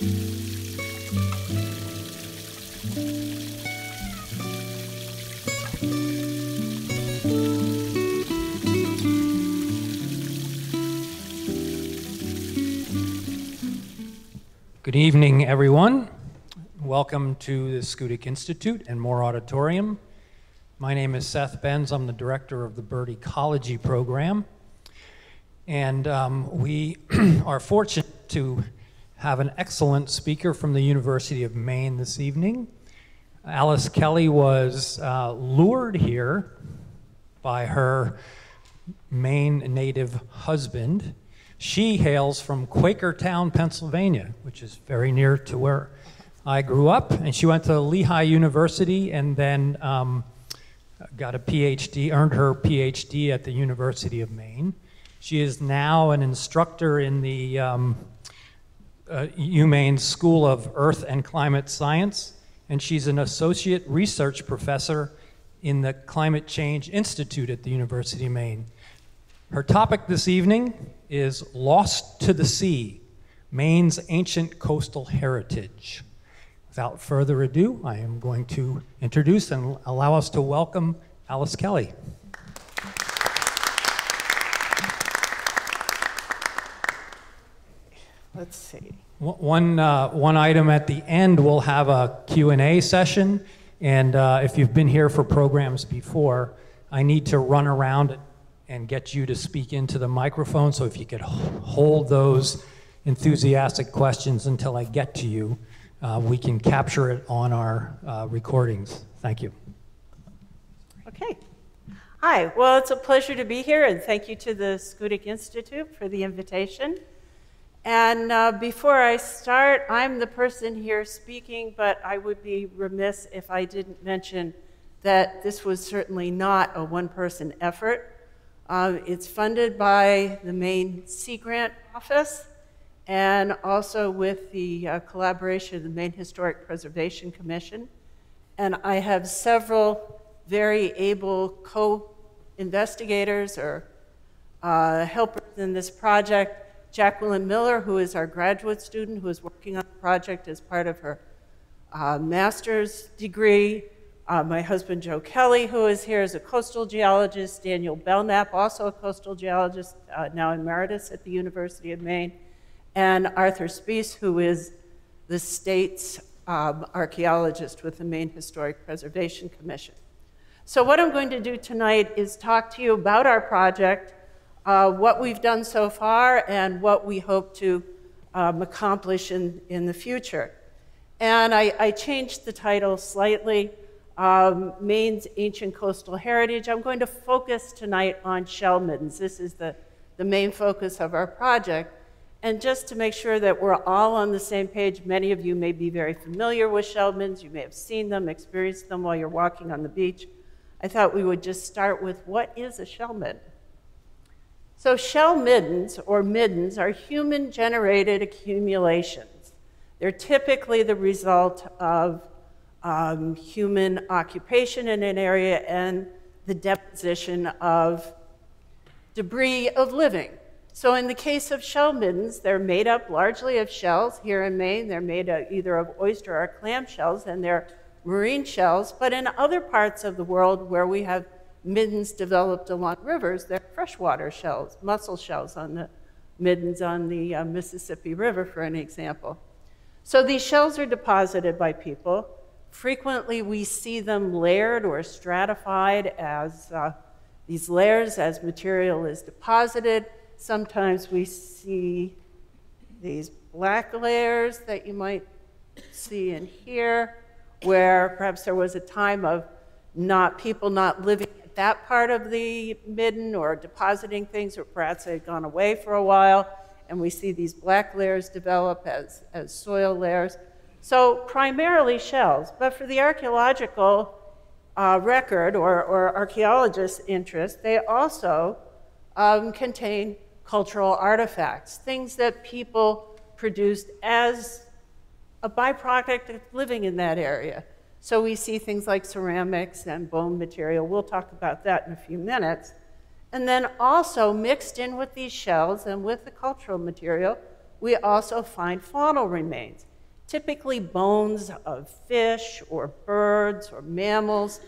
Good evening, everyone. Welcome to the Schoodic Institute and Moore Auditorium. My name is Seth Benz. I'm the director of the Bird Ecology Program. And we are fortunate to have an excellent speaker from the University of Maine this evening. Alice Kelley was lured here by her Maine native husband. She hails from Quakertown, Pennsylvania, which is very near to where I grew up. And she went to Lehigh University and then got a PhD, earned her PhD at the University of Maine. She is now an instructor in the UMaine School of Earth and Climate Science. And she's an associate research professor in the Climate Change Institute at the University of Maine. Her topic this evening is Lost to the Sea, Maine's Ancient Coastal Heritage. Without further ado, I am going to introduce and allow us to welcome Alice Kelley. Let's see. One item at the end, we'll have a Q&A session. And if you've been here for programs before, I need to run around and get you to speak into the microphone. So if you could hold those enthusiastic questions until I get to you, we can capture it on our recordings. Thank you. Okay. Hi, well, it's a pleasure to be here, and thank you to the Schoodic Institute for the invitation. And before I start, I'm the person here speaking, but I would be remiss if I didn't mention that this was certainly not a one-person effort. It's funded by the Maine Sea Grant Office and also with the collaboration of the Maine Historic Preservation Commission. And I have several very able co-investigators or helpers in this project. Jacqueline Miller, who is our graduate student, who is working on the project as part of her master's degree. My husband, Joe Kelly, who is here, is a coastal geologist. Daniel Belknap, also a coastal geologist, now emeritus at the University of Maine. And Arthur Spees, who is the state's archaeologist with the Maine Historic Preservation Commission. So what I'm going to do tonight is talk to you about our project, what we've done so far, and what we hope to accomplish in the future. And I changed the title slightly. Maine's Ancient Coastal Heritage. I'm going to focus tonight on shell middens. This is the main focus of our project. And just to make sure that we're all on the same page, many of you may be very familiar with shell middens. You may have seen them, experienced them while you're walking on the beach. I thought we would just start with what is a shell midden? So shell middens, or middens, are human-generated accumulations. They're typically the result of human occupation in an area and the deposition of debris of living. So in the case of shell middens, they're made up largely of shells. Here in Maine, they're made either of oyster or clam shells, and they're marine shells. But in other parts of the world where we have middens developed along rivers, they're freshwater shells, mussel shells on the middens on the Mississippi River, for an example. So these shells are deposited by people. Frequently, we see them layered or stratified as these layers as material is deposited. Sometimes we see these black layers that you might see in here, where perhaps there was a time of people not living at that part of the midden or depositing things, or perhaps they had gone away for a while, and we see these black layers develop as soil layers. So primarily shells, but for the archaeological record or archaeologists' interest, they also contain cultural artifacts, things that people produced as a byproduct of living in that area. So we see things like ceramics and bone material. We'll talk about that in a few minutes. And then also mixed in with these shells and with the cultural material, we also find faunal remains. typically bones of fish or birds or mammals,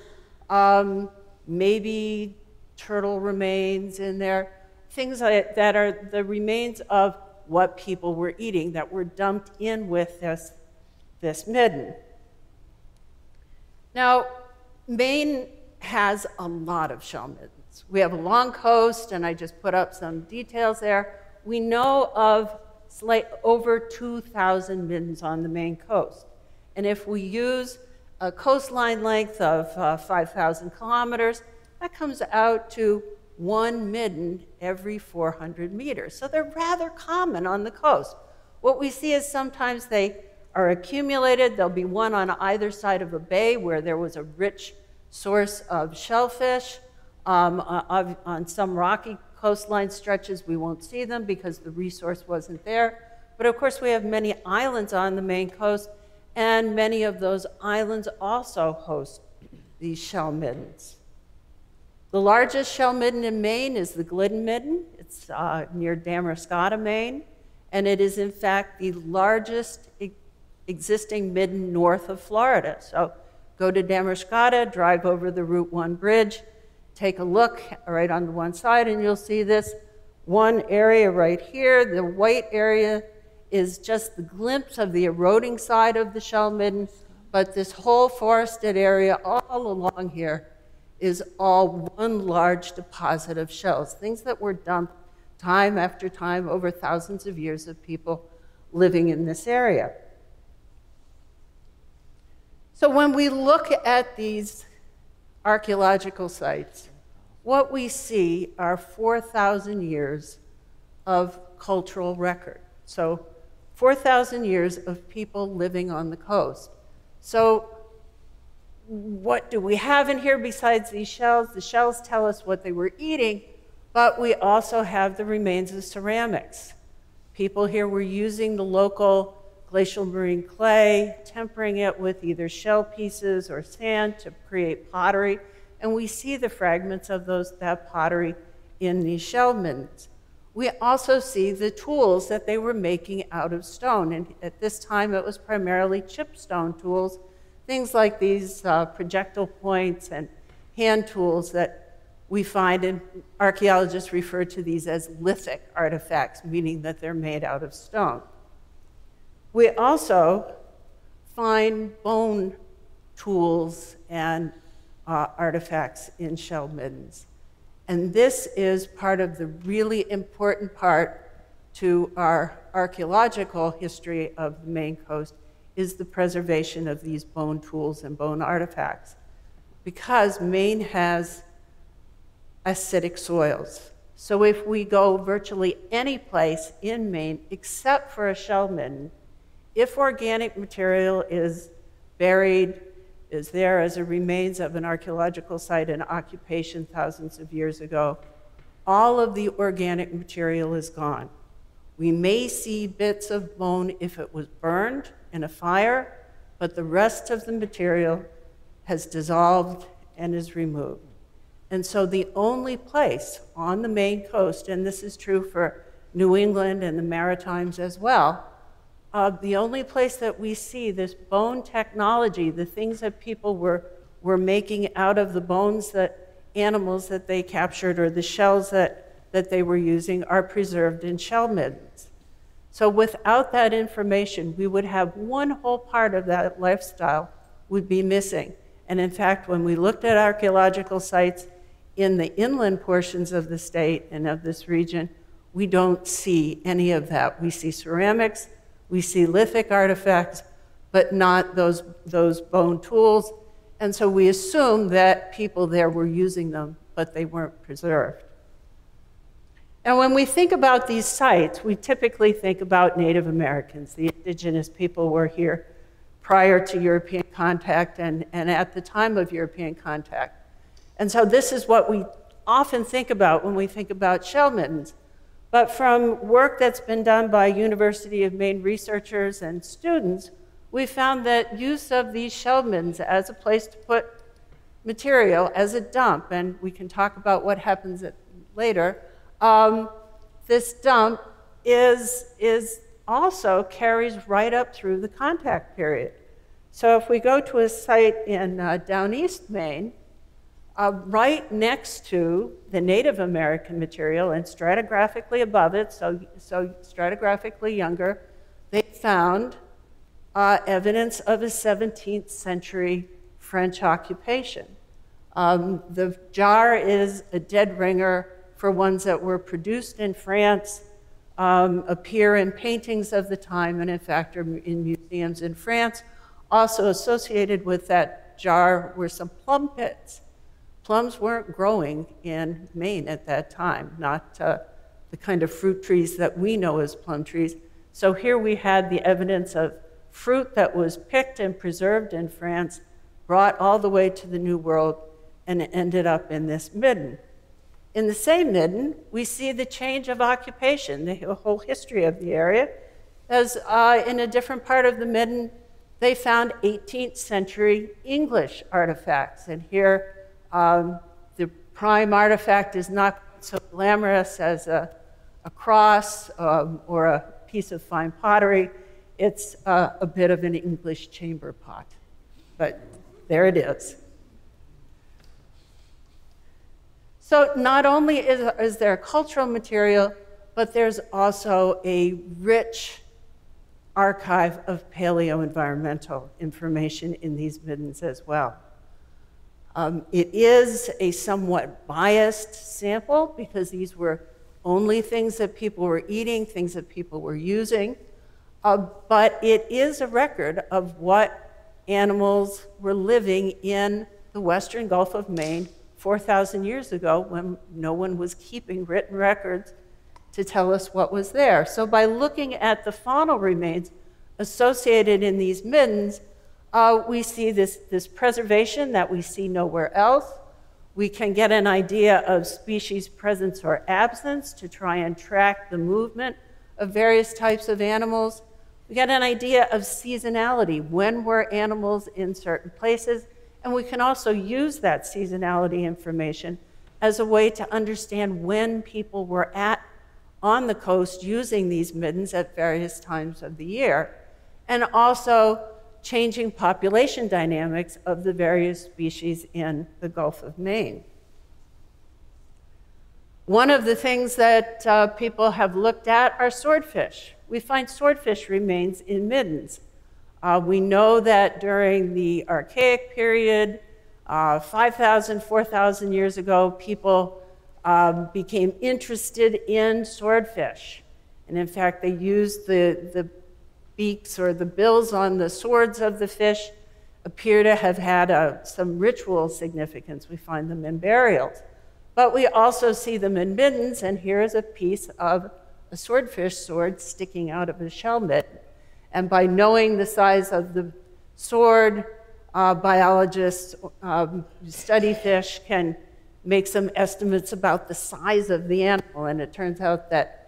maybe turtle remains in there, things that are the remains of what people were eating that were dumped in with this midden. Now, Maine has a lot of shell middens. We have a long coast, and I just put up some details there. We know of over 2,000 middens on the Maine coast. And if we use a coastline length of 5,000 kilometers, that comes out to one midden every 400 meters. So they're rather common on the coast. What we see is sometimes they are accumulated. There'll be one on either side of a bay where there was a rich source of shellfish. On some rocky coastline stretches, we won't see them because the resource wasn't there. But of course, we have many islands on the Maine coast, and many of those islands also host these shell middens. The largest shell midden in Maine is the Glidden Midden. It's near Damariscotta, Maine, and it is in fact the largest existing midden north of Florida. So go to Damariscotta, drive over the Route 1 bridge, take a look right on the one side, and you'll see this one area right here. The white area is just the glimpse of the eroding side of the shell midden, but this whole forested area all along here is all one large deposit of shells, things that were dumped time after time over thousands of years of people living in this area. So when we look at these archaeological sites, what we see are 4,000 years of cultural record. So 4,000 years of people living on the coast. So what do we have in here besides these shells? The shells tell us what they were eating, but we also have the remains of ceramics. People here were using the local glacial marine clay, tempering it with either shell pieces or sand to create pottery. And we see the fragments of that pottery in these shell middens. We also see the tools that they were making out of stone. And at this time, it was primarily chipstone tools, things like these projectile points and hand tools that we find, and archaeologists refer to these as lithic artifacts, meaning that they're made out of stone. We also find bone tools and artifacts in shell middens. And this is part of the really important part to our archaeological history of the Maine coast, is the preservation of these bone tools and bone artifacts. Because Maine has acidic soils. So if we go virtually any place in Maine except for a shell midden, if organic material is buried, is there as a remains of an archaeological site and occupation thousands of years ago, all of the organic material is gone. We may see bits of bone if it was burned in a fire, but the rest of the material has dissolved and is removed. And so the only place on the Maine coast, and this is true for New England and the Maritimes as well, the only place that we see this bone technology, the things that people were making out of the bones that animals that they captured or the shells that they were using, are preserved in shell middens. So without that information, we would have one whole part of that lifestyle would be missing. And in fact, when we looked at archaeological sites in the inland portions of the state and of this region, we don't see any of that. We see ceramics. We see lithic artifacts, but not those bone tools. And so we assume that people there were using them, but they weren't preserved. And when we think about these sites, we typically think about Native Americans. The indigenous people were here prior to European contact and at the time of European contact. And so this is what we often think about when we think about shell middens. But from work that's been done by University of Maine researchers and students, we found that use of these shell middens as a place to put material as a dump, and we can talk about what happens later, this dump is also carries right up through the contact period. So if we go to a site in down east Maine, right next to the Native American material and stratigraphically above it, so stratigraphically younger, they found evidence of a 17th century French occupation. The jar is a dead ringer for ones that were produced in France, appear in paintings of the time, and in fact are in museums in France. Also associated with that jar were some plum pits. Plums weren't growing in Maine at that time, not the kind of fruit trees that we know as plum trees. So here we had the evidence of fruit that was picked and preserved in France, brought all the way to the New World, and ended up in this midden. In the same midden, we see the change of occupation, the whole history of the area. As in a different part of the midden, they found 18th century English artifacts. And here, the prime artifact is not so glamorous as a cross or a piece of fine pottery. It's a bit of an English chamber pot, but there it is. So not only is there cultural material, but there's also a rich archive of paleo-environmental information in these middens as well. It is a somewhat biased sample because these were only things that people were eating, things that people were using, but it is a record of what animals were living in the western Gulf of Maine 4,000 years ago when no one was keeping written records to tell us what was there. So by looking at the faunal remains associated in these middens, we see this preservation that we see nowhere else. We can get an idea of species presence or absence to try and track the movement of various types of animals. We get an idea of seasonality, when were animals in certain places, and we can also use that seasonality information as a way to understand when people were on the coast using these middens at various times of the year, and also changing population dynamics of the various species in the Gulf of Maine. One of the things that people have looked at are swordfish. We find swordfish remains in middens. We know that during the Archaic period, 5,000, 4,000 years ago, people became interested in swordfish. And in fact, they used the beaks or the bills on the swords of the fish appear to have had some ritual significance. We find them in burials. But we also see them in middens, and here is a piece of a swordfish sword sticking out of a shell midden. And by knowing the size of the sword, biologists who study fish can make some estimates about the size of the animal, and it turns out that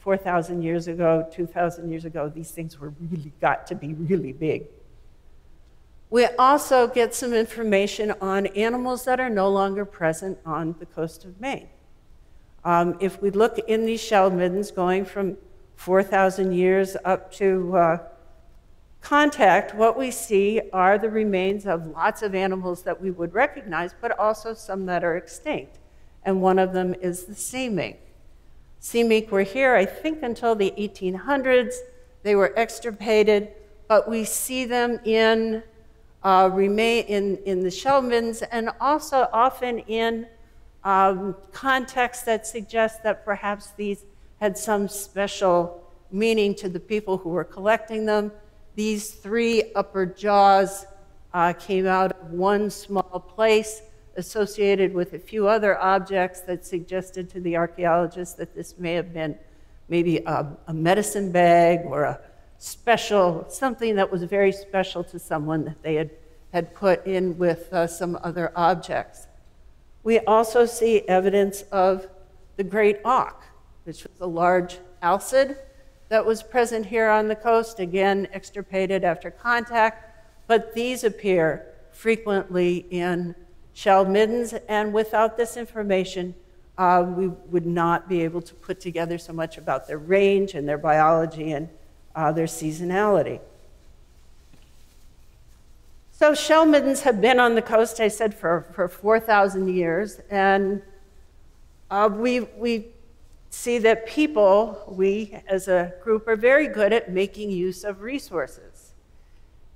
4,000 years ago, 2,000 years ago, these things were got to be really big. We also get some information on animals that are no longer present on the coast of Maine. If we look in these shell middens going from 4,000 years up to contact, what we see are the remains of lots of animals that we would recognize, but also some that are extinct. And one of them is the sea mink. Sea mink were here, I think, until the 1800s. They were extirpated, but we see them in the shell middens, and also often in contexts that suggest that perhaps these had some special meaning to the people who were collecting them. These three upper jaws came out of one small place associated with a few other objects that suggested to the archaeologists that this may have been maybe a medicine bag or a special, something that was very special to someone that they had put in with some other objects. We also see evidence of the great auk, which was a large alcid that was present here on the coast, again extirpated after contact, but these appear frequently in shell middens, and without this information, we would not be able to put together so much about their range and their biology and their seasonality. So shell middens have been on the coast, I said, for 4,000 years, and we see that people, we as a group, are very good at making use of resources.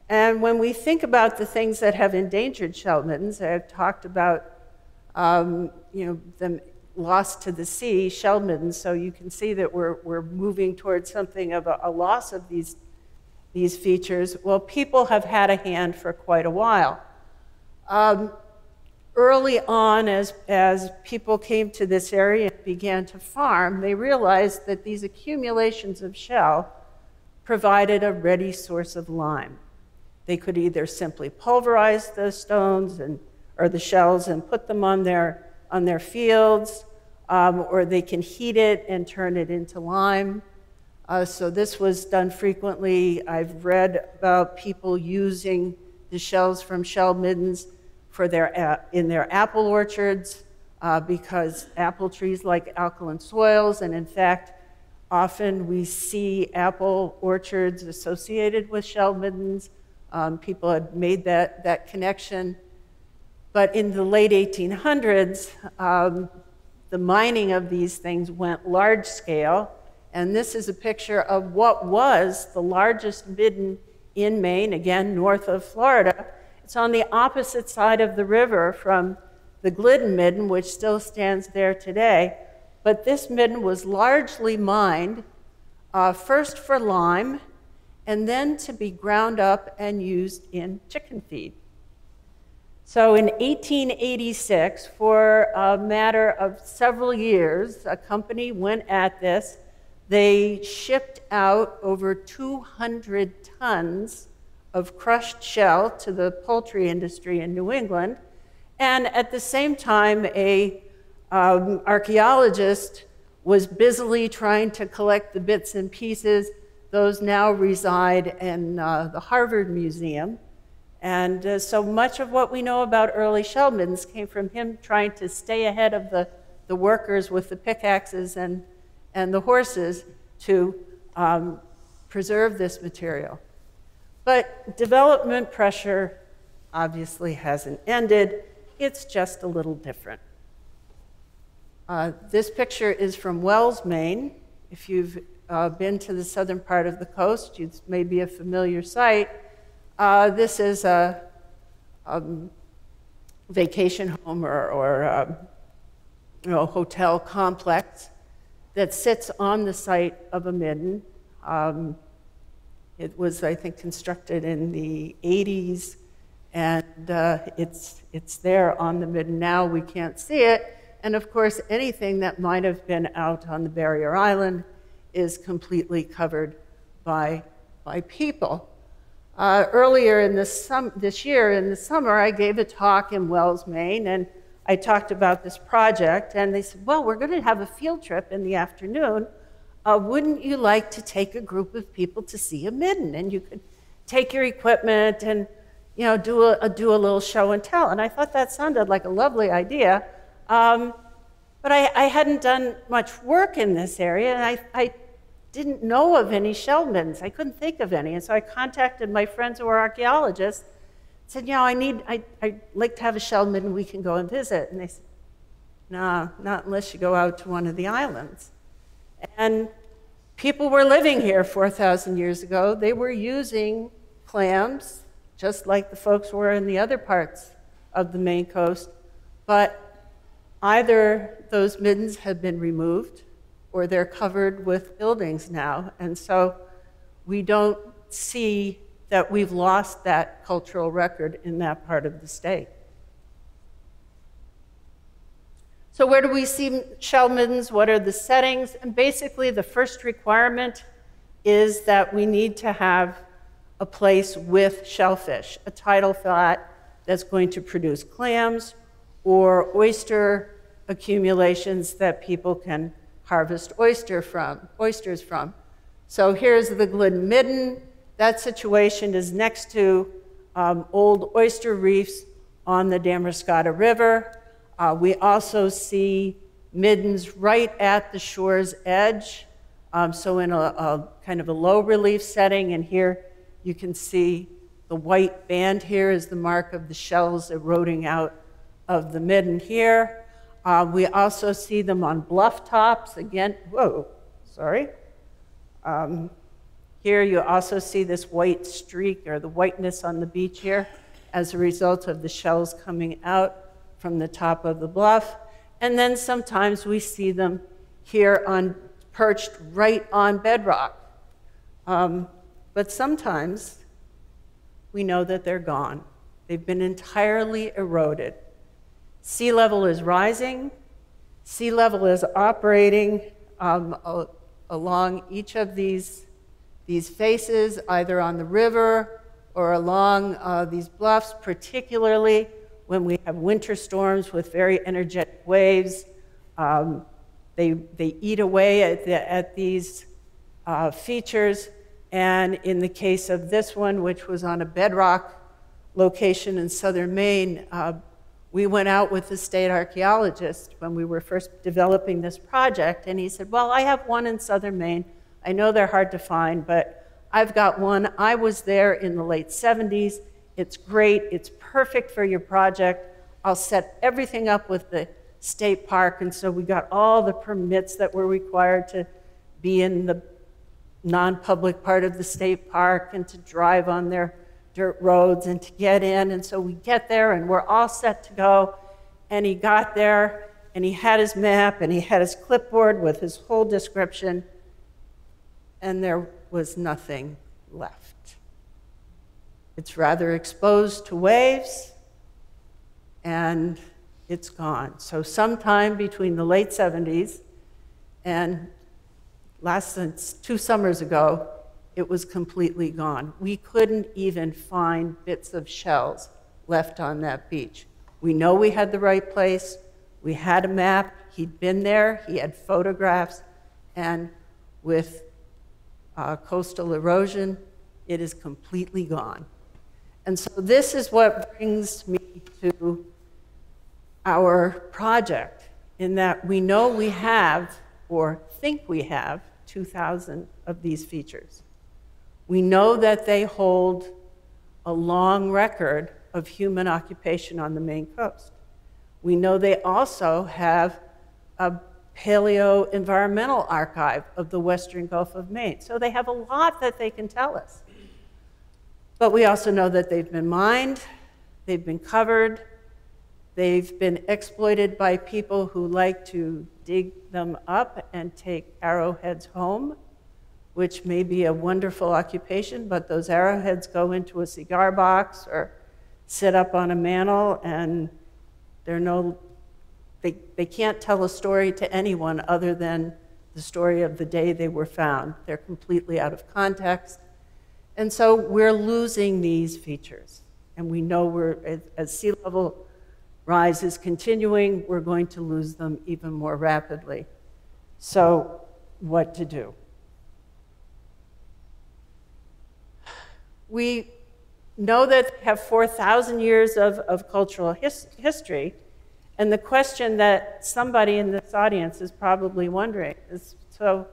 And when we think about the things that have endangered shell middens, I've talked about them lost to the sea, shell middens, so you can see that we're moving towards something of a loss of these features. Well, people have had a hand for quite a while. Early on, as people came to this area and began to farm, they realized that these accumulations of shell provided a ready source of lime. They could either simply pulverize the stones or the shells and put them on their fields, or they can heat it and turn it into lime. So this was done frequently. I've read about people using the shells from shell middens for in their apple orchards because apple trees like alkaline soils, and in fact, often we see apple orchards associated with shell middens. People had made that connection. But in the late 1800s, the mining of these things went large scale. And this is a picture of what was the largest midden in Maine, again, north of Florida. It's on the opposite side of the river from the Glidden Midden, which still stands there today. But this midden was largely mined, first for lime, and then to be ground up and used in chicken feed. So in 1886, for a matter of several years, a company went at this. They shipped out over 200 tons of crushed shell to the poultry industry in New England. And at the same time, a archaeologist was busily trying to collect the bits and pieces. Those now reside in the Harvard Museum. And so much of what we know about early shell middens came from him trying to stay ahead of the workers with the pickaxes and the horses to preserve this material. But development pressure obviously hasn't ended. It's just a little different. This picture is from Wells, Maine. If you've been to the southern part of the coast, it may be a familiar sight. This is a vacation home or hotel complex that sits on the site of a midden. It was, I think, constructed in the 80s, and it's there on the midden now. We can't see it. And of course, anything that might have been out on the barrier island is completely covered by people. Earlier in this year, in the summer, I gave a talk in Wells, Maine, and I talked about this project, and they said, well, we're going to have a field trip in the afternoon. Wouldn't you like to take a group of people to see a midden? And you could take your equipment and, you know, do a little show and tell. And I thought that sounded like a lovely idea. But I hadn't done much work in this area, and I didn't know of any shell middens. I couldn't think of any. And so I contacted my friends who are archaeologists. Said, you know, I'd like to have a shell midden, we can go and visit. And they said, no, not unless you go out to one of the islands. And people were living here 4,000 years ago. They were using clams, just like the folks were in the other parts of the Maine coast. But either those middens have been removed or they're covered with buildings now. And so we don't see that we've lost that cultural record in that part of the state. So where do we see shell middens? What are the settings? And basically, the first requirement is that we need to have a place with shellfish, a tidal flat that's going to produce clams or oyster accumulations that people can harvest oysters from. So here's the Glidden Midden. That situation is next to old oyster reefs on the Damariscotta River. We also see middens right at the shore's edge. So in a kind of a low relief setting, and here you can see the white band here is the mark of the shells eroding out of the midden here. We also see them on bluff tops. Again, whoa, sorry. Here you also see this white streak or the whiteness on the beach here as a result of the shells coming out from the top of the bluff. And then sometimes we see them here on perched right on bedrock. But sometimes we know that they're gone. They've been entirely eroded. Sea level is rising. Sea level is operating along each of these faces, either on the river or along these bluffs, particularly when we have winter storms with very energetic waves. They eat away at these features. And in the case of this one, which was on a bedrock location in southern Maine, we went out with the state archaeologist when we were first developing this project. And he said, well, I have one in southern Maine. I know they're hard to find, but I've got one. I was there in the late 70s. It's great. It's perfect for your project. I'll set everything up with the state park. And so we got all the permits that were required to be in the non-public part of the state park and to drive on their dirt roads and to get in. And so we get there and we're all set to go. And he got there and he had his map and he had his clipboard with his whole description. And there was nothing left. It's rather exposed to waves, and it's gone. So sometime between the late 70s and since 2 summers ago, it was completely gone. We couldn't even find bits of shells left on that beach. We know we had the right place. We had a map. He'd been there. He had photographs. And with coastal erosion, it is completely gone. And so this is what brings me to our project, in that we know we have, or think we have, 2,000 of these features. We know that they hold a long record of human occupation on the Maine coast. We know they also have a paleo-environmental archive of the western Gulf of Maine. So they have a lot that they can tell us. But we also know that they've been mined, they've been covered, they've been exploited by people who like to dig them up and take arrowheads home, which may be a wonderful occupation, but those arrowheads go into a cigar box or sit up on a mantle, and they're they can't tell a story to anyone other than the story of the day they were found. They're completely out of context. And so we're losing these features. And we know we're, as sea level rise is continuing, we're going to lose them even more rapidly. So what to do? We know that they have 4,000 years of cultural history. And the question that somebody in this audience is probably wondering is, so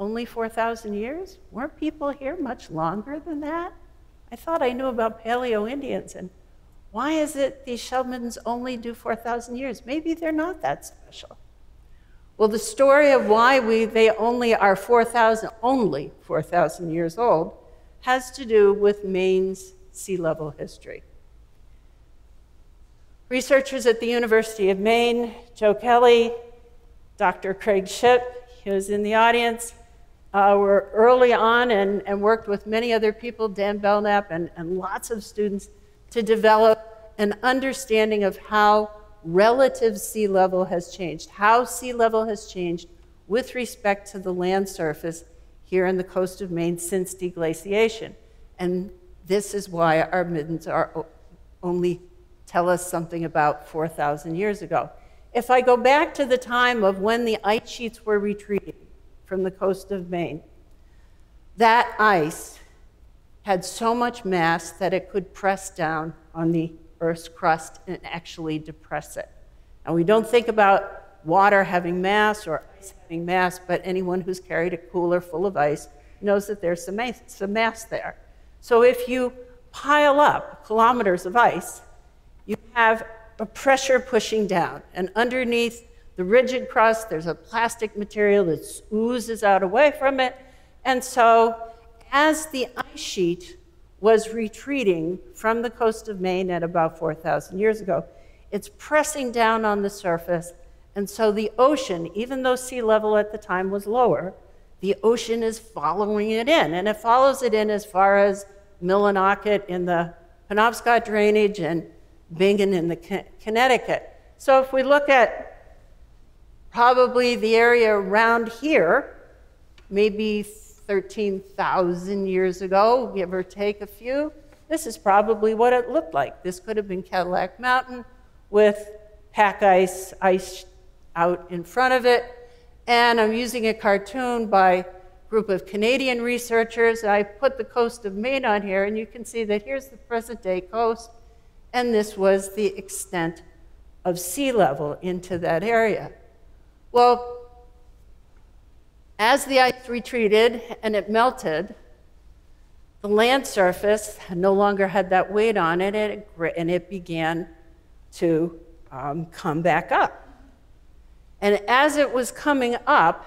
only 4,000 years? Weren't people here much longer than that? I thought I knew about Paleo-Indians, and why is it these shell middens only do 4,000 years? Maybe they're not that special. Well, the story of why they only are 4,000 years old has to do with Maine's sea level history. Researchers at the University of Maine, Joe Kelly, Dr. Craig Shipp, who was in the audience, were early on and worked with many other people, Dan Belknap and lots of students, to develop an understanding of how relative sea level has changed, how sea level has changed with respect to the land surface here on the coast of Maine since deglaciation. And this is why our middens are only tell us something about 4,000 years ago. If I go back to the time of when the ice sheets were retreating from the coast of Maine, that ice had so much mass that it could press down on the Earth's crust and actually depress it. And we don't think about water having mass or ice having mass, but anyone who's carried a cooler full of ice knows that there's some mass there. So if you pile up kilometers of ice, you have a pressure pushing down. And underneath the rigid crust, there's a plastic material that oozes out away from it. And so as the ice sheet was retreating from the coast of Maine at about 4,000 years ago, it's pressing down on the surface. And so the ocean, even though sea level at the time was lower, the ocean is following it in. And it follows it in as far as Millinocket in the Penobscot drainage and Bingen in the Connecticut. So if we look at probably the area around here, maybe 13,000 years ago, give or take a few, this is probably what it looked like. This could have been Cadillac Mountain with pack ice, ice out in front of it. And I'm using a cartoon by a group of Canadian researchers. I put the coast of Maine on here, and you can see that here's the present day coast, and this was the extent of sea level into that area. Well, as the ice retreated and it melted, the land surface no longer had that weight on it, and it began to come back up. And as it was coming up,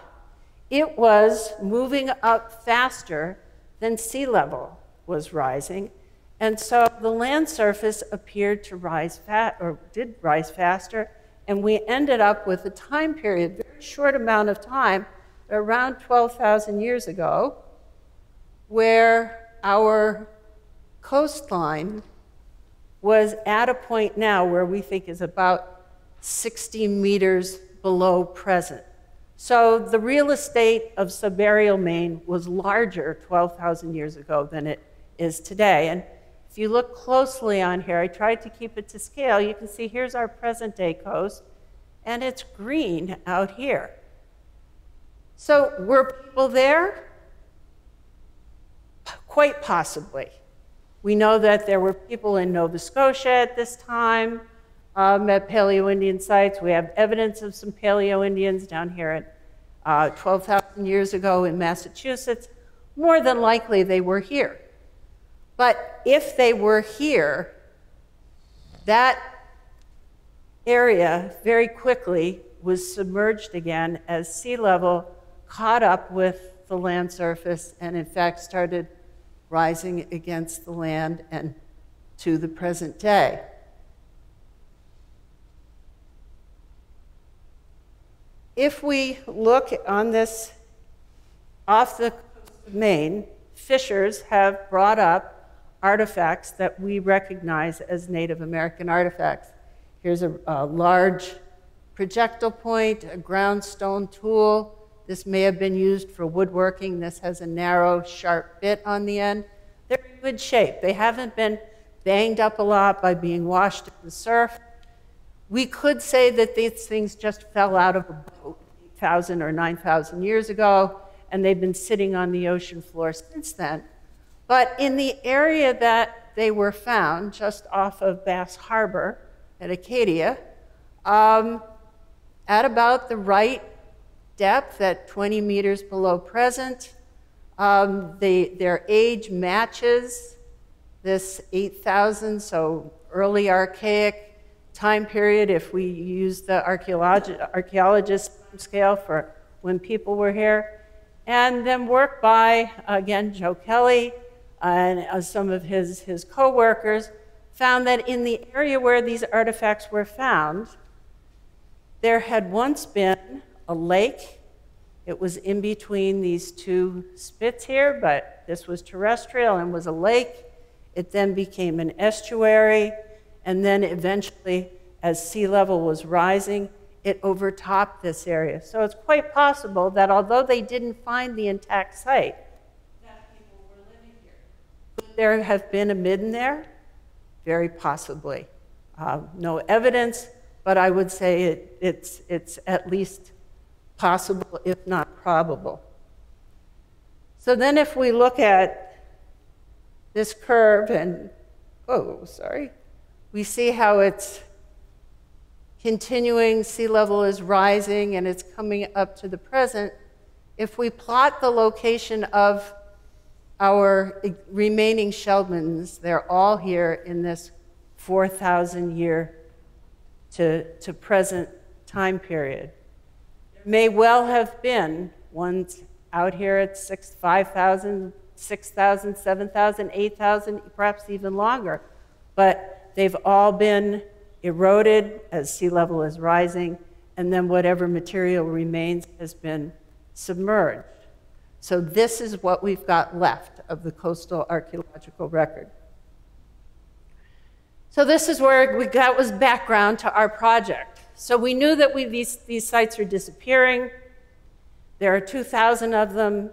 it was moving up faster than sea level was rising. And so the land surface appeared to rise did rise faster. And we ended up with a time period, very short amount of time, around 12,000 years ago, where our coastline was at a point now where we think is about 60 meters below present. So the real estate of subaerial Maine was larger 12,000 years ago than it is today. And if you look closely on here, I tried to keep it to scale, you can see here's our present day coast, and it's green out here. So were people there? Quite possibly. We know that there were people in Nova Scotia at this time, at Paleo-Indian sites. We have evidence of some Paleo-Indians down here at 12,000 years ago in Massachusetts. More than likely, they were here. But if they were here, that area very quickly was submerged again as sea level caught up with the land surface and, in fact, started rising against the land and to the present day. If we look on this off the coast of Maine, fishers have brought up artifacts that we recognize as Native American artifacts. Here's a large projectile point, a ground stone tool. This may have been used for woodworking. This has a narrow, sharp bit on the end. They're in good shape. They haven't been banged up a lot by being washed in the surf. We could say that these things just fell out of a boat 8,000 or 9,000 years ago, and they've been sitting on the ocean floor since then. But in the area that they were found, just off of Bass Harbor at Acadia, at about the right depth, at 20 meters below present, their age matches this 8,000, so early archaic time period, if we use the archaeologist scale for when people were here. And then work by, again, Joe Kelly and some of his co-workers found that in the area where these artifacts were found, there had once been a lake. It was in between these two spits here, but this was terrestrial and was a lake. It then became an estuary. And then eventually, as sea level was rising, it overtopped this area. So it's quite possible that although they didn't find the intact site, that people were living here. Could there have been a midden there? Very possibly. No evidence, but I would say it's at least possible, if not probable. So then if we look at this curve and, we see how it's continuing sea level is rising and it's coming up to the present, if we plot the location of our remaining Sheldons, they're all here in this 4,000 year to present time period. There may well have been ones out here at 5,000, 6,000, 7,000, 8,000, perhaps even longer, but they've all been eroded as sea level is rising, and then whatever material remains has been submerged. So this is what we've got left of the coastal archaeological record. So this is where that was background to our project. So we knew that these sites are disappearing. There are 2,000 of them.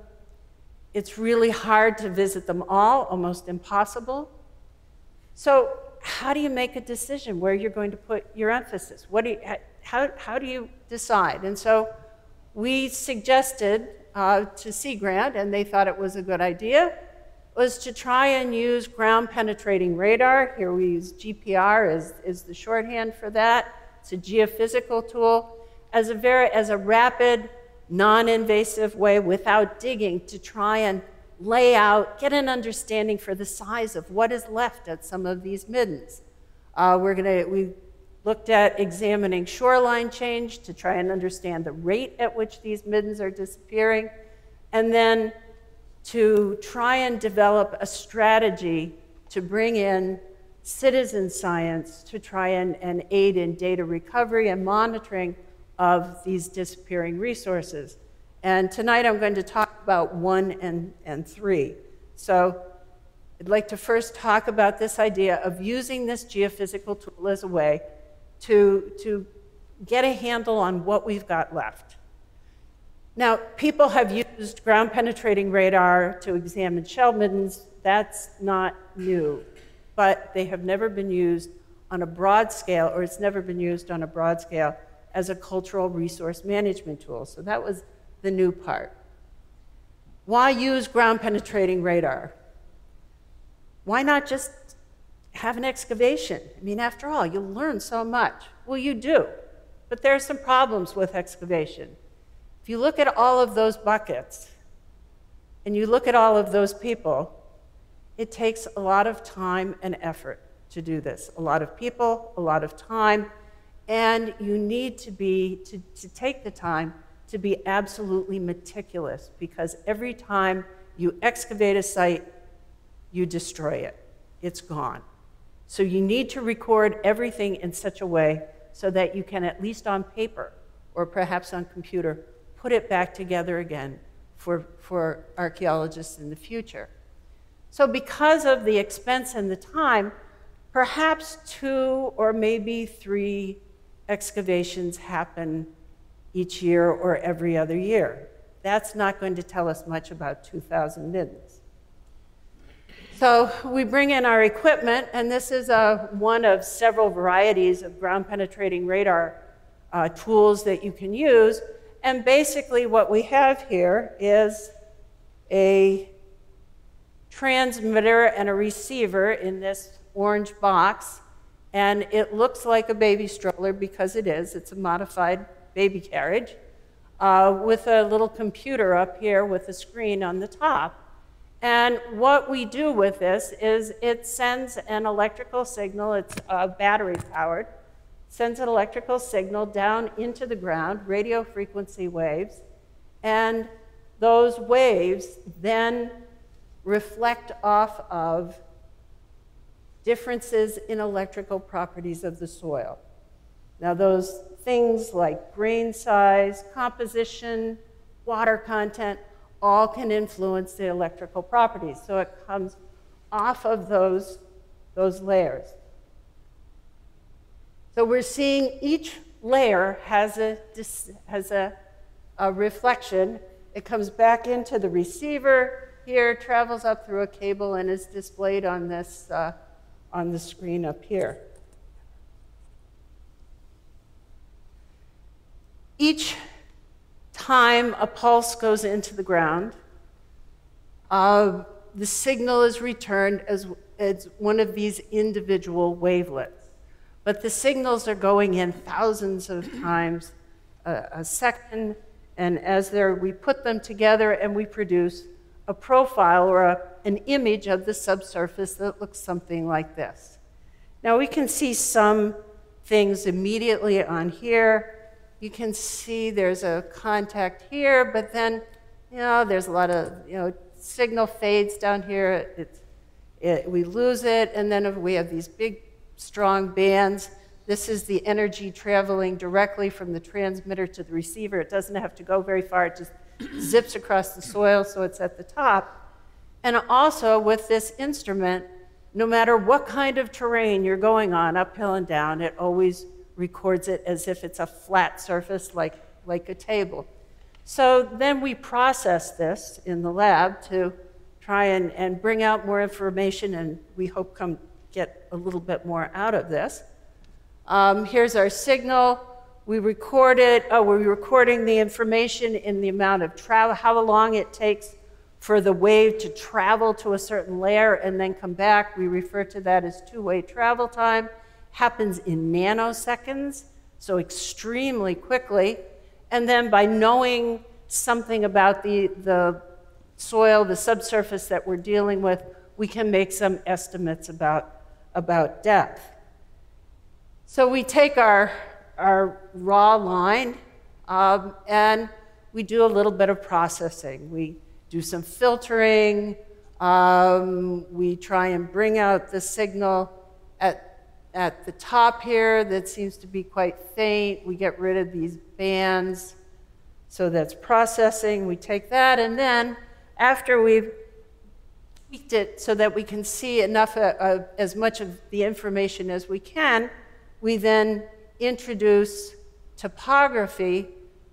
It's really hard to visit them all, almost impossible. So how do you make a decision where you're going to put your emphasis? How do you decide? And so we suggested to Sea Grant, and they thought it was a good idea, was to try and use ground-penetrating radar. Here we use GPR is the shorthand for that. It's a geophysical tool as a rapid, non-invasive way without digging to try and lay out, get an understanding for the size of what is left at some of these middens. We looked at examining shoreline change to try and understand the rate at which these middens are disappearing, and then to try and develop a strategy to bring in citizen science to try and aid in data recovery and monitoring of these disappearing resources. And tonight I'm going to talk about 1 and 3. So I'd like to first talk about this idea of using this geophysical tool as a way to get a handle on what we've got left. Now, people have used ground-penetrating radar to examine shell middens. That's not new, but they have never been used on a broad scale, or it's never been used on a broad scale as a cultural resource management tool. So that was the new part. Why use ground-penetrating radar? Why not just have an excavation? I mean, after all, you'll learn so much. Well, you do, but there are some problems with excavation. If you look at all of those buckets and you look at all of those people, it takes a lot of time and effort to do this. A lot of people, a lot of time, and you need to take the time to be absolutely meticulous, because every time you excavate a site, you destroy it. It's gone. So you need to record everything in such a way so that you can, at least on paper or perhaps on computer, put it back together again for archaeologists in the future. So because of the expense and the time, perhaps 2 or maybe 3 excavations happen each year or every other year. That's not going to tell us much about 2,000 middens. So we bring in our equipment, and this is one of several varieties of ground-penetrating radar tools that you can use. And basically what we have here is a transmitter and a receiver in this orange box, and it looks like a baby stroller because it is. It's a modified baby carriage with a little computer up here with a screen on the top. And what we do with this is it sends an electrical signal. It's battery powered. Sends an electrical signal down into the ground, radio frequency waves, and those waves then reflect off of differences in electrical properties of the soil. Now, those things like grain size, composition, water content, all can influence the electrical properties. So it comes off of those layers. So we're seeing each layer has a reflection. It comes back into the receiver here, travels up through a cable, and is displayed on this on the screen up here. Each time a pulse goes into the ground, the signal is returned as one of these individual wavelets. But the signals are going in thousands of times a second, and as we put them together and we produce a profile or an image of the subsurface that looks something like this. Now we can see some things immediately on here. You can see there's a contact here, but then, you know, there's a lot of, you know, signal fades down here. We lose it, and then we have these big, strong bands. This is the energy traveling directly from the transmitter to the receiver. It doesn't have to go very far. It just zips across the soil, so it's at the top. And also with this instrument, no matter what kind of terrain you're going on, uphill and down, it always records it as if it's a flat surface like a table. So then we process this in the lab to try and bring out more information, and we hope get a little bit more out of this. Here's our signal. We record it. Oh, we're recording the information in the amount of travel, how long it takes for the wave to travel to a certain layer and then come back. We refer to that as two-way travel time. Happens in nanoseconds, so extremely quickly. And then by knowing something about the soil, the subsurface that we're dealing with, we can make some estimates about depth. So we take our raw line and we do a little bit of processing. We do some filtering. We try and bring out the signal at the top here that seems to be quite faint. We get rid of these bands. So that's processing. We take that, and then after we've tweaked it so that we can see enough as much of the information as we can, we then introduce topography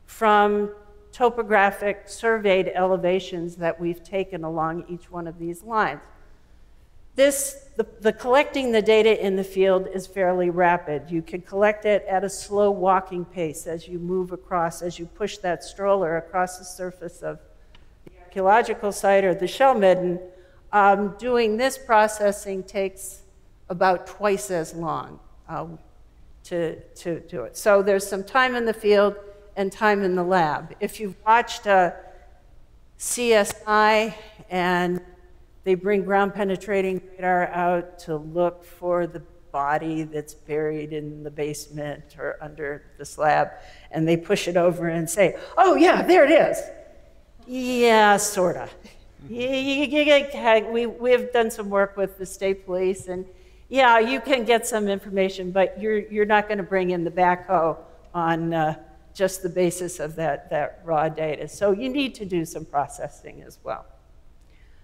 from topographic surveyed elevations that we've taken along each one of these lines. The collecting the data in the field is fairly rapid. You can collect it at a slow walking pace as you move across, as you push that stroller across the surface of the archaeological site or the shell midden. Doing this processing takes about twice as long to do it. So there's some time in the field and time in the lab. If you've watched a CSI and they bring ground penetrating radar out to look for the body that's buried in the basement or under the slab, and they push it over and say, oh yeah, there it is. Yeah, sorta. We've done some work with the state police, and yeah, you can get some information, but you're not going to bring in the backhoe on just the basis of that raw data. So you need to do some processing as well.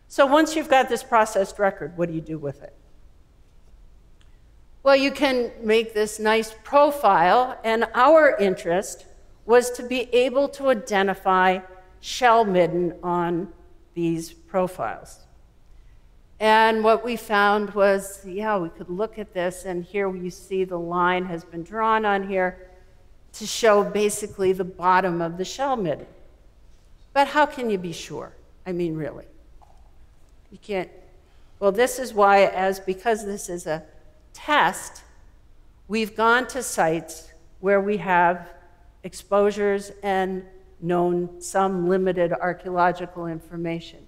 So once you've got this processed record, what do you do with it? Well, you can make this nice profile, and our interest was to be able to identify shell midden on these profiles. And what we found was, yeah, we could look at this, and here you see the line has been drawn on here to show basically the bottom of the shell midden. But how can you be sure? I mean, really, you can't. Well, this is why, because this is a test, we've gone to sites where we have exposures and known some limited archaeological information.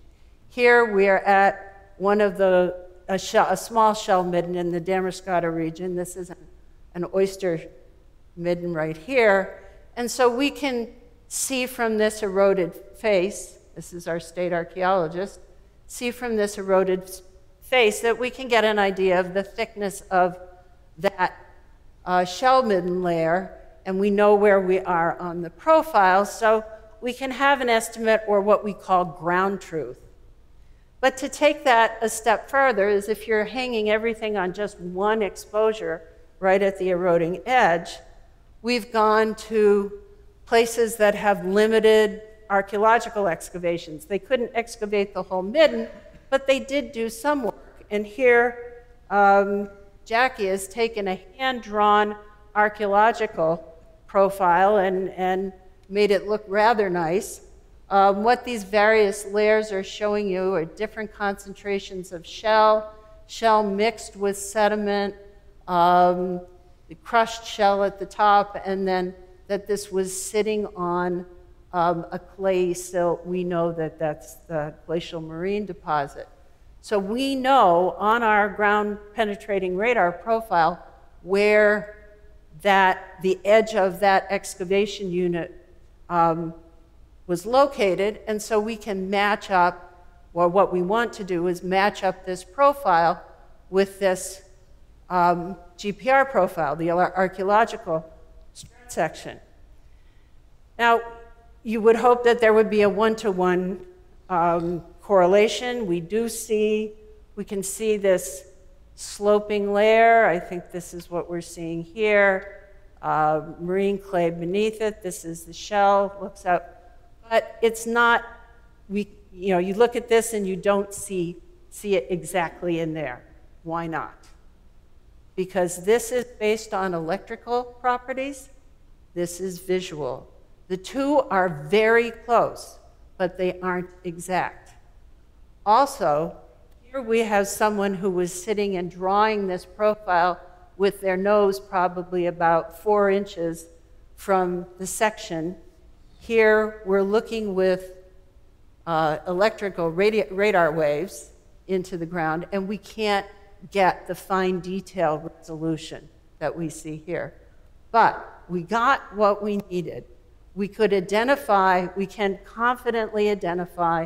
Here we are at one of a small shell midden in the Damariscotta region. This is an oyster midden right here. And so we can see from this eroded face, this is our state archaeologist, see from this eroded face that we can get an idea of the thickness of that shell midden layer, and we know where we are on the profile, so we can have an estimate, or what we call ground truth. But to take that a step further is if you're hanging everything on just one exposure right at the eroding edge, we've gone to places that have limited archaeological excavations. They couldn't excavate the whole midden, but they did do some work. And here, Jackie has taken a hand-drawn archaeological profile and made it look rather nice. What these various layers are showing you are different concentrations of shell mixed with sediment, the crushed shell at the top, and then that this was sitting on a clay silt. We know that that's the glacial marine deposit. So we know on our ground penetrating radar profile where that the edge of that excavation unit was located, and so we can match up, or what we want to do is match up this profile with this GPR profile, the archaeological section. Now, you would hope that there would be a one-to-one correlation. We can see this sloping layer. I think this is what we're seeing here. Marine clay beneath it. This is the shell, looks up. But it's not, you look at this and you don't see it exactly in there. Why not? Because this is based on electrical properties. This is visual. The two are very close, but they aren't exact. Also, here we have someone who was sitting and drawing this profile with their nose probably about 4 inches from the section. Here we're looking with electrical radar waves into the ground, and we can't get the fine detail resolution that we see here. But we got what we needed. We can confidently identify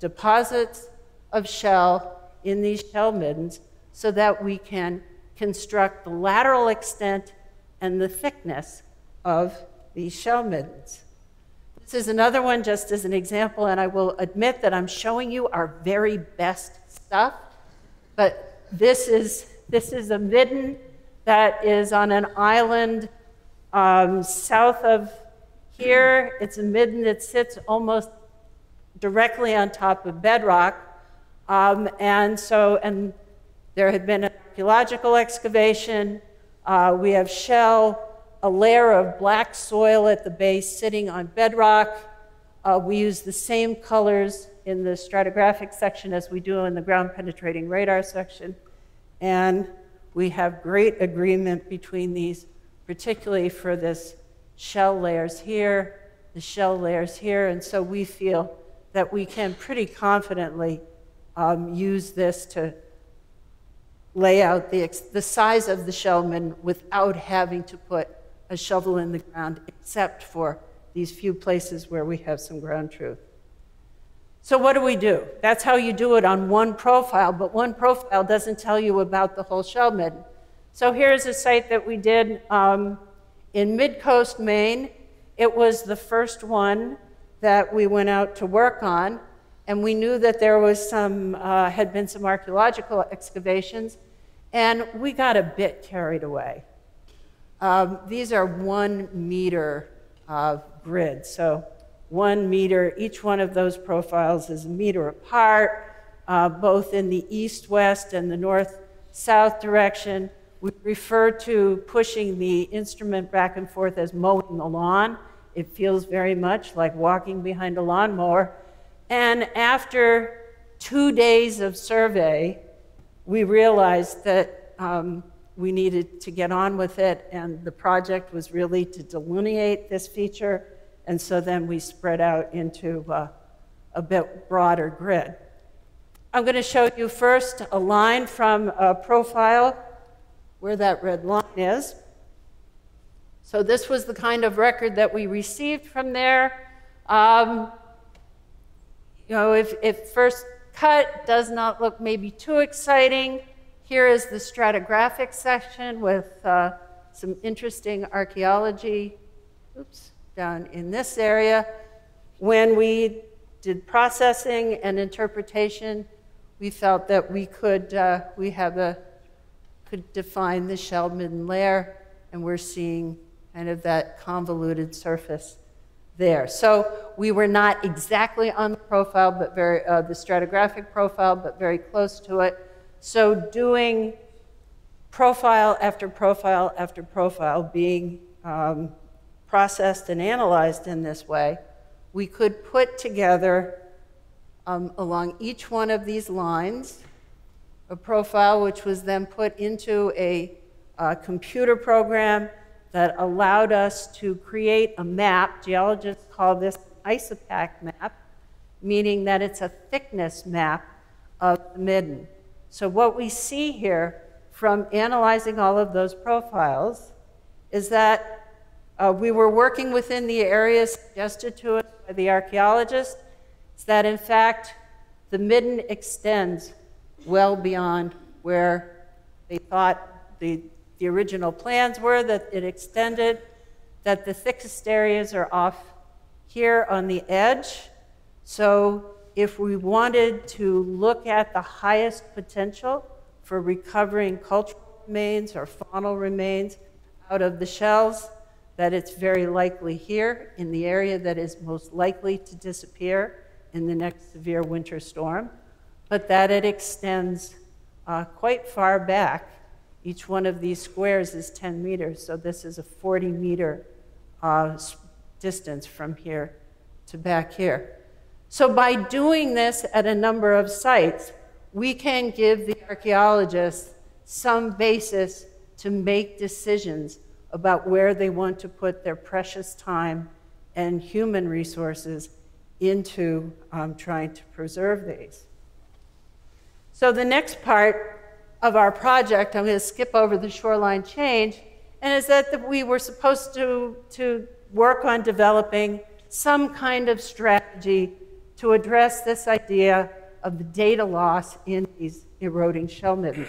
deposits of shell in these shell middens so that we can construct the lateral extent and the thickness of these shell middens. This is another one just as an example, and I will admit that I'm showing you our very best stuff. But this is a midden that is on an island south of here. It's a midden that sits almost directly on top of bedrock. And there had been an archaeological excavation. We have shell, a layer of black soil at the base sitting on bedrock. We use the same colors in the stratigraphic section as we do in the ground-penetrating radar section. And we have great agreement between these, particularly for this shell layers here, the shell layers here. And so we feel that we can pretty confidently use this to lay out the size of the shell midden without having to put a shovel in the ground, except for these few places where we have some ground truth. So what do we do? That's how you do it on one profile, but one profile doesn't tell you about the whole shell midden. So here's a site that we did in mid-coast Maine. It was the first one that we went out to work on, and we knew that there was had been some archaeological excavations, and we got a bit carried away. These are 1 meter grids, so 1 meter. Each one of those profiles is 1 meter apart, both in the east-west and the north-south direction. We refer to pushing the instrument back and forth as mowing the lawn. It feels very much like walking behind a lawnmower. And after 2 days of survey, we realized that we needed to get on with it, and the project was really to delineate this feature. And so then we spread out into a bit broader grid. I'm going to show you first a line from a profile where that red line is. So this was the kind of record that we received from there. If first cut does not look maybe too exciting, here is the stratigraphic section with some interesting archaeology. Oops. Down in this area. When we did processing and interpretation, we felt that we could define the shell midden layer, and we're seeing kind of that convoluted surface there. So we were not exactly on the profile, but the stratigraphic profile, but very close to it. So doing profile after profile after profile, being processed and analyzed in this way, we could put together along each one of these lines a profile which was then put into a computer program that allowed us to create a map. Geologists call this an isopac map, meaning that it's a thickness map of the midden. So what we see here from analyzing all of those profiles is that we were working within the areas suggested to us by the archaeologists, that in fact the midden extends well beyond where they thought the original plans were, that it extended, that the thickest areas are off here on the edge. So if we wanted to look at the highest potential for recovering cultural remains or faunal remains out of the shells, that it's very likely here in the area that is most likely to disappear in the next severe winter storm, but that it extends quite far back. Each one of these squares is 10 meters, so this is a 40-meter distance from here to back here. So by doing this at a number of sites, we can give the archaeologists some basis to make decisions about where they want to put their precious time and human resources into trying to preserve these. So the next part of our project, I'm going to skip over the shoreline change, and is that we were supposed to work on developing some kind of strategy to address this idea of the data loss in these eroding shell middens.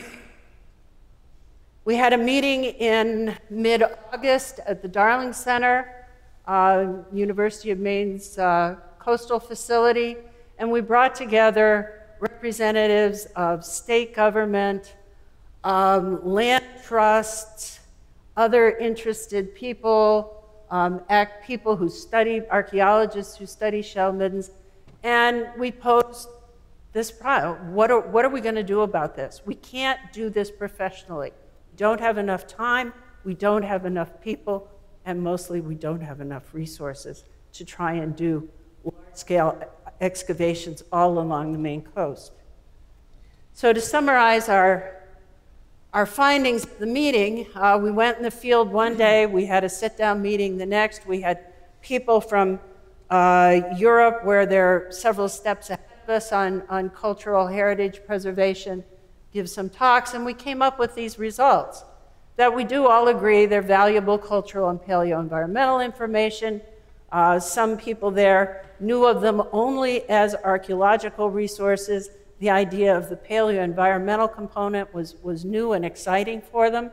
We had a meeting in mid-August at the Darling Center, University of Maine's coastal facility, and we brought together representatives of state government, land trusts, other interested people, people who study, archaeologists who study shell middens. And we posed this problem. What are we going to do about this? We can't do this professionally. We don't have enough time, we don't have enough people, and mostly we don't have enough resources to try and do large-scale excavations all along the Maine coast. So to summarize our findings at the meeting, we went in the field one day, we had a sit-down meeting the next, we had people from Europe, where they're several steps ahead of us on cultural heritage preservation, give some talks, and we came up with these results that we do all agree they're valuable cultural and paleo-environmental information. Some people there knew of them only as archaeological resources. The idea of the paleo-environmental component was new and exciting for them.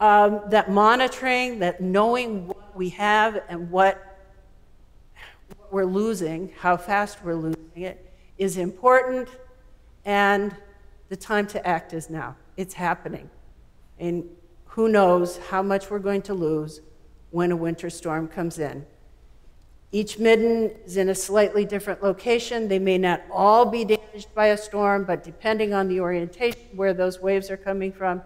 That monitoring, that knowing what we have and what we're losing, how fast we're losing it, is important, and the time to act is now. It's happening. And who knows how much we're going to lose when a winter storm comes in. Each midden is in a slightly different location. They may not all be damaged by a storm, but depending on the orientation where those waves are coming from,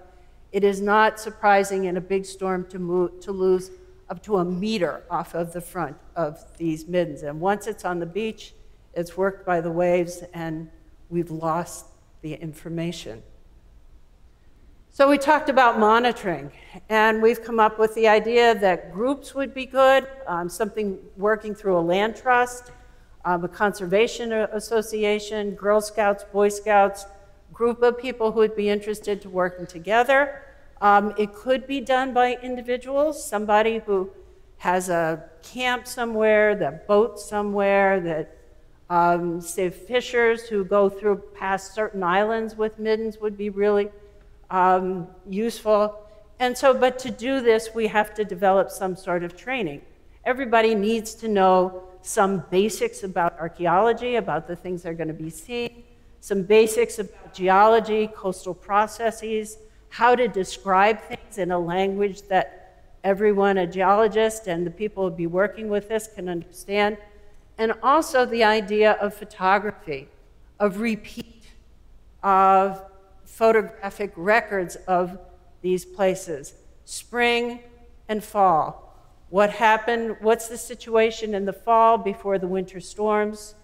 it is not surprising in a big storm to lose up to a meter off of the front of these middens. And once it's on the beach, it's worked by the waves, and we've lost the information. So we talked about monitoring, and we've come up with the idea that groups would be good, something working through a land trust, a conservation association, Girl Scouts, Boy Scouts, group of people who would be interested to working together. It could be done by individuals, somebody who has a camp somewhere, that boats somewhere, that say fishers who go through past certain islands with middens would be really useful. And so, but to do this, we have to develop some sort of training. Everybody needs to know some basics about archaeology, about the things they're going to be seeing, some basics about geology, coastal processes, how to describe things in a language that everyone, a geologist and the people who will be working with this, can understand. And also the idea of photography, of repeat, of photographic records of these places. Spring and fall. What happened? What's the situation in the fall before the winter storms?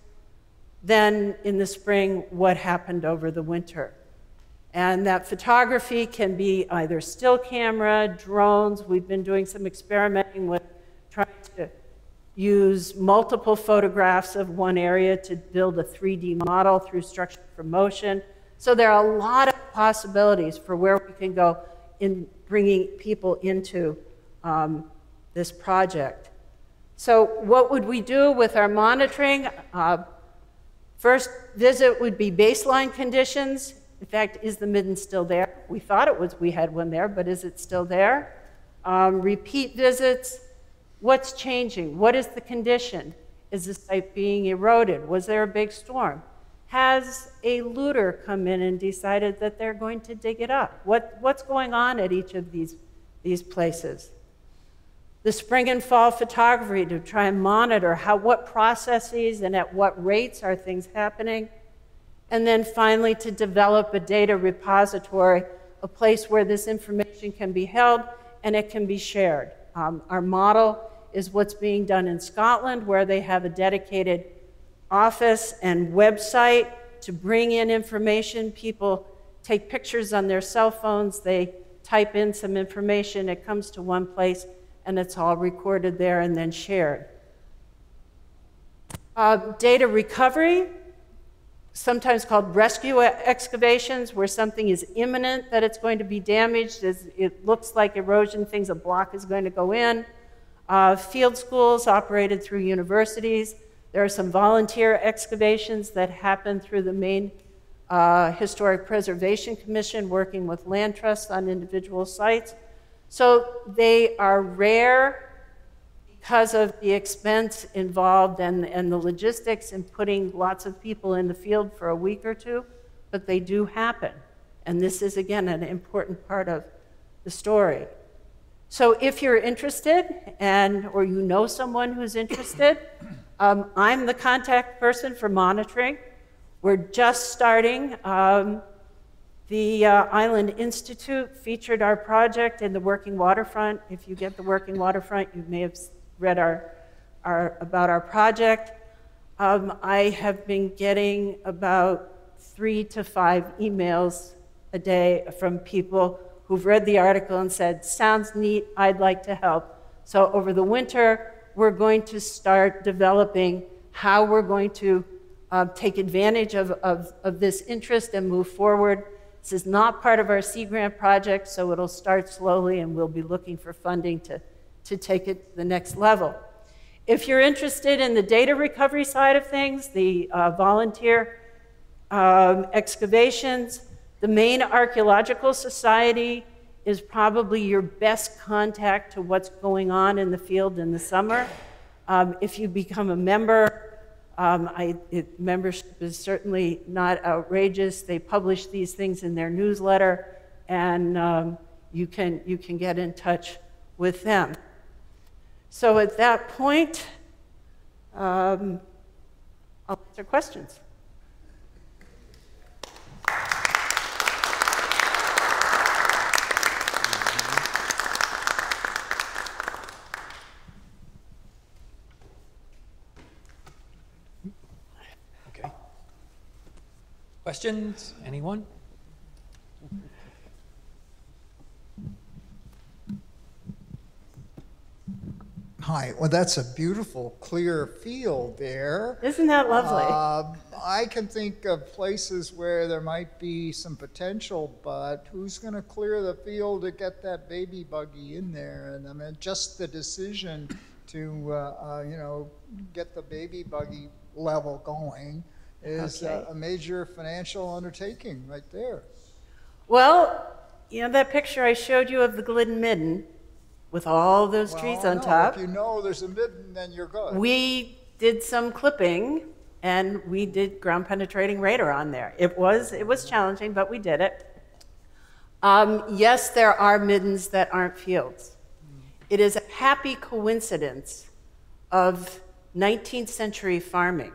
Then in the spring, what happened over the winter? And that photography can be either still camera, drones. We've been doing some experimenting with trying to use multiple photographs of one area to build a 3D model through structure from motion. So there are a lot of possibilities for where we can go in bringing people into this project. So what would we do with our monitoring? First visit would be baseline conditions. In fact, is the midden still there? We thought it was, we had one there, but is it still there? Repeat visits, what's changing? What is the condition? Is the site being eroded? Was there a big storm? Has a looter come in and decided that they're going to dig it up? What's going on at each of these places? The spring and fall photography to try and monitor what processes and at what rates are things happening. And then finally, to develop a data repository, a place where this information can be held and it can be shared. Our model is what's being done in Scotland, where they have a dedicated office and website to bring in information. People take pictures on their cell phones, they type in some information, it comes to one place, and it's all recorded there and then shared. Data recovery, sometimes called rescue excavations, where something is imminent that it's going to be damaged, it looks like erosion, a block is going to go in. Field schools operated through universities. There are some volunteer excavations that happen through the Maine Historic Preservation Commission, working with land trusts on individual sites. So they are rare because of the expense involved and the logistics in putting lots of people in the field for a week or two, but they do happen. And this is, again, an important part of the story. So if you're interested, or you know someone who's interested, I'm the contact person for monitoring. We're just starting. The Island Institute featured our project in the Working Waterfront. If you get the Working Waterfront, you may have read about our project. I have been getting about 3 to 5 emails a day from people who've read the article and said, sounds neat, I'd like to help. So over the winter, we're going to start developing how we're going to take advantage of this interest and move forward. This is not part of our Sea Grant project, so it'll start slowly, and we'll be looking for funding to take it to the next level. If you're interested in the data recovery side of things, the volunteer excavations, the Maine Archaeological Society is probably your best contact to what's going on in the field in the summer. If you become a member, membership is certainly not outrageous. They publish these things in their newsletter, and you can get in touch with them. So at that point, I'll answer questions. Okay. Questions? Anyone? Hi. Well, that's a beautiful, clear field there. Isn't that lovely? I can think of places where there might be some potential, but who's going to clear the field to get that baby buggy in there? And I mean, just the decision to, you know, get the baby buggy level going is a major financial undertaking right there. Well, you know, that picture I showed you of the Glidden Midden, with all those trees on top. If you know there's a midden, then you're good. We did some clipping, and we did ground penetrating radar on there. It was challenging, but we did it. Yes, there are middens that aren't fields. It is a happy coincidence of 19th century farming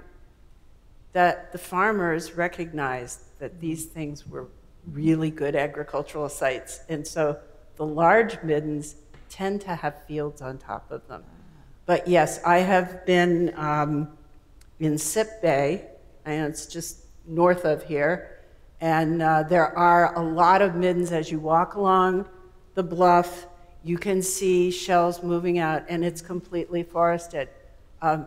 that the farmers recognized that these things were really good agricultural sites. And so the large middens tend to have fields on top of them. But yes, I have been in Sip Bay, and it's just north of here, And there are a lot of middens as you walk along the bluff. You can see shells moving out, and it's completely forested.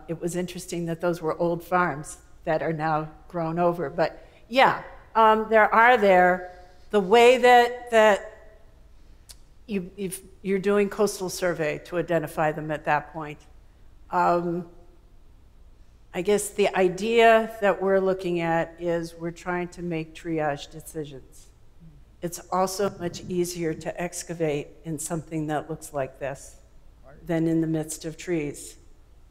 It was interesting that those were old farms that are now grown over. But yeah, the way that you're doing coastal survey to identify them at that point. I guess the idea that we're looking at is we're trying to make triage decisions. It's also much easier to excavate in something that looks like this than in the midst of trees.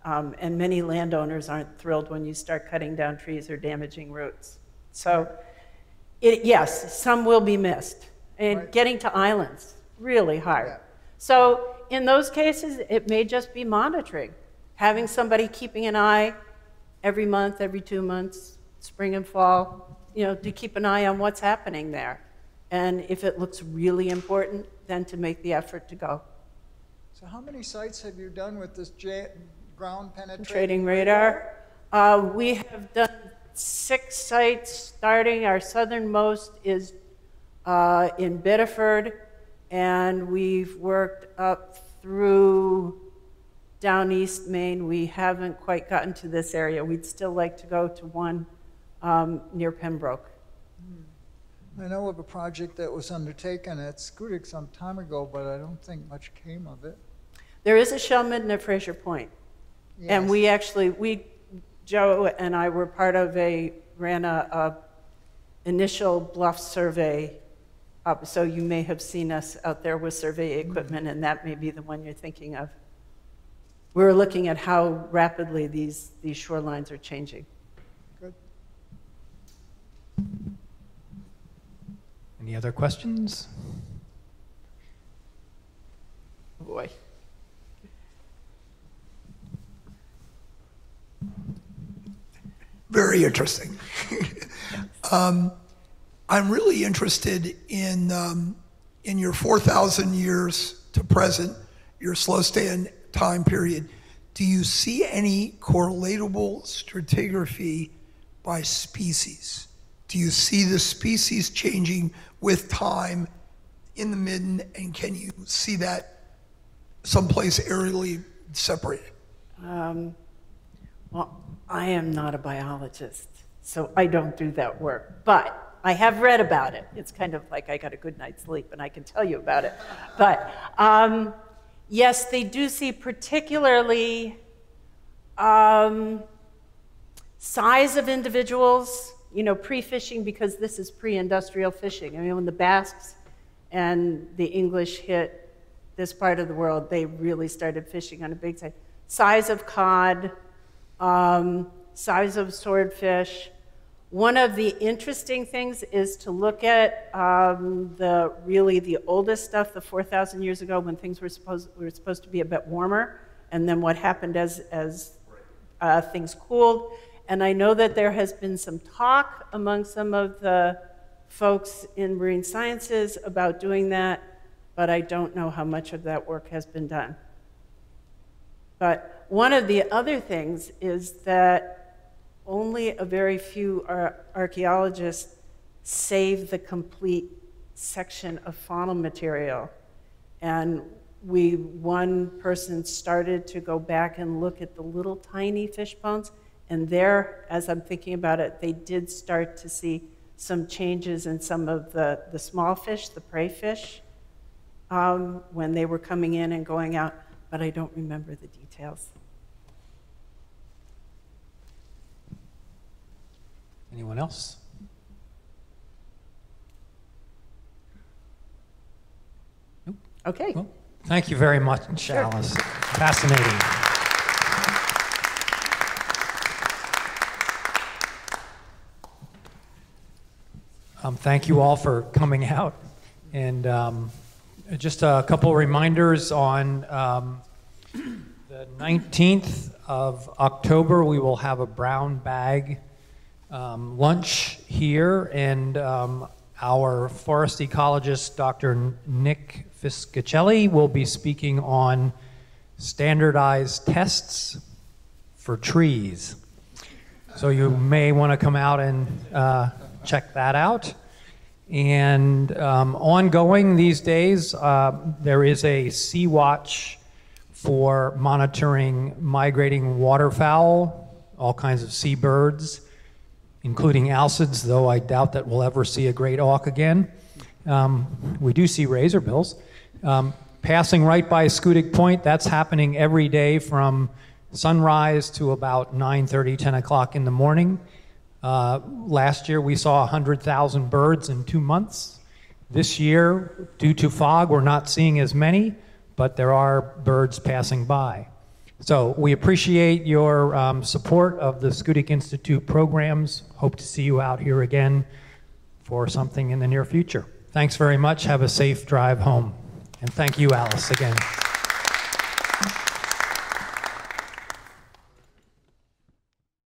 And many landowners aren't thrilled when you start cutting down trees or damaging roots. So yes, some will be missed. And getting to islands, really hard. Yeah. So in those cases, it may just be monitoring, having somebody keeping an eye every month, every 2 months, spring and fall, to keep an eye on what's happening there. And if it looks really important, then to make the effort to go. So how many sites have you done with this ground penetrating radar? We have done 6 sites, starting our southernmost is in Biddeford, and we've worked up through down East Maine. We haven't quite gotten to this area. We'd still like to go to one near Pembroke. I know of a project that was undertaken at Schoodic some time ago, but I don't think much came of it. There is a shell midden at Fraser Point. Yes. And we actually, Joe and I were part of ran a initial bluff survey. So you may have seen us out there with survey equipment, and that may be the one you're thinking of. We're looking at how rapidly these shorelines are changing. Good. Any other questions? Oh boy. Very interesting. I'm really interested in your 4,000 years to present, your slow stand time period. Do you see any correlatable stratigraphy by species? Do you see the species changing with time in the midden, and can you see that someplace aerially separated? Well, I am not a biologist, so I don't do that work, but I have read about it. It's kind of like I got a good night's sleep and I can tell you about it. But yes, they do see particularly size of individuals, pre-fishing, because this is pre-industrial fishing. I mean, when the Basques and the English hit this part of the world, they really started fishing on a big size. Size of cod, size of swordfish. One of the interesting things is to look at the oldest stuff, the 4,000 years ago, when things were supposed to be a bit warmer, and then what happened as things cooled. And I know that there has been some talk among some of the folks in marine sciences about doing that, but I don't know how much of that work has been done. But one of the other things is that only a very few archaeologists save the complete section of faunal material. And one person started to go back and look at the little tiny fish bones. And there, as I'm thinking about it, they did start to see some changes in some of the small fish, the prey fish, when they were coming in and going out. But I don't remember the details. Anyone else? Nope. OK. Well, thank you very much, Alice. Fascinating. Thank you all for coming out. And just a couple of reminders on the 19th of October, we will have a brown bag lunch here. And our forest ecologist, Dr. Nick Fiscicelli, will be speaking on standardized tests for trees. So you may want to come out and check that out. And ongoing these days, there is a Sea Watch for monitoring migrating waterfowl, all kinds of seabirds, including alcids, though I doubt that we'll ever see a great auk again. We do see razorbills. Passing right by Schoodic Point, that's happening every day from sunrise to about 9:30, 10 o'clock in the morning. Last year we saw 100,000 birds in 2 months. This year, due to fog, we're not seeing as many, but there are birds passing by. So we appreciate your support of the Schoodic Institute programs. Hope to see you out here again for something in the near future. Thanks very much. Have a safe drive home. And thank you, Alice, again.